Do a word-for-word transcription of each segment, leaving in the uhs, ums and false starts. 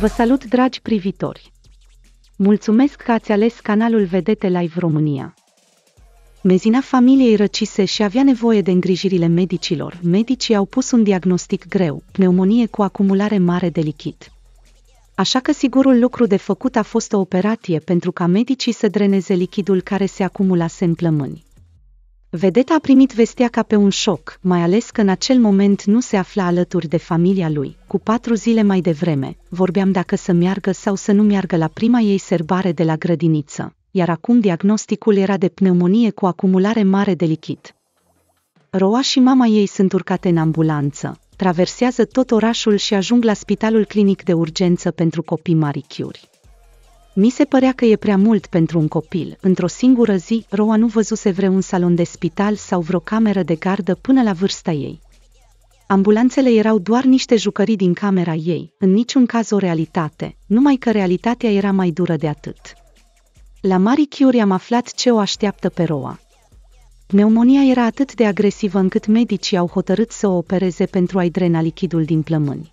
Vă salut, dragi privitori! Mulțumesc că ați ales canalul Vedete Live România. Mezina familiei răcise și avea nevoie de îngrijirile medicilor. Medicii au pus un diagnostic greu, pneumonie cu acumulare mare de lichid. Așa că sigurul lucru de făcut a fost o operație pentru ca medicii să dreneze lichidul care se acumulase în plămâni. Vedeta a primit vestea ca pe un șoc, mai ales că în acel moment nu se afla alături de familia lui. Cu patru zile mai devreme, vorbeam dacă să meargă sau să nu meargă la prima ei sărbare de la grădiniță, iar acum diagnosticul era de pneumonie cu acumulare mare de lichid. Roa și mama ei sunt urcate în ambulanță, traversează tot orașul și ajung la Spitalul Clinic de Urgență pentru Copii Marie Curie. Mi se părea că e prea mult pentru un copil. Într-o singură zi, Roa nu văzuse vreun salon de spital sau vreo cameră de gardă până la vârsta ei. Ambulanțele erau doar niște jucării din camera ei, în niciun caz o realitate, numai că realitatea era mai dură de atât. La Marie Curie am aflat ce o așteaptă pe Roa. Pneumonia era atât de agresivă încât medicii au hotărât să o opereze pentru a-i drena lichidul din plămâni.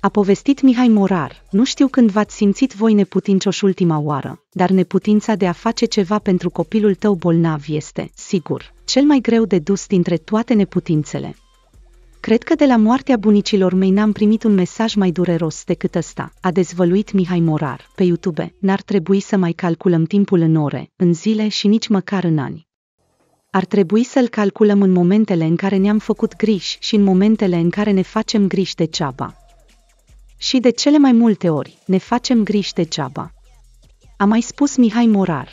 A povestit Mihai Morar: nu știu când v-ați simțit voi neputincioși ultima oară, dar neputința de a face ceva pentru copilul tău bolnav este, sigur, cel mai greu de dus dintre toate neputințele. Cred că de la moartea bunicilor mei n-am primit un mesaj mai dureros decât ăsta, a dezvăluit Mihai Morar pe YouTube. N-ar trebui să mai calculăm timpul în ore, în zile și nici măcar în ani. Ar trebui să-l calculăm în momentele în care ne-am făcut griji și în momentele în care ne facem griji degeaba. Și de cele mai multe ori, ne facem griji degeaba. A mai spus Mihai Morar.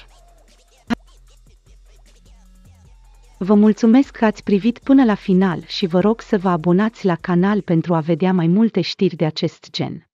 Vă mulțumesc că ați privit până la final și vă rog să vă abonați la canal pentru a vedea mai multe știri de acest gen.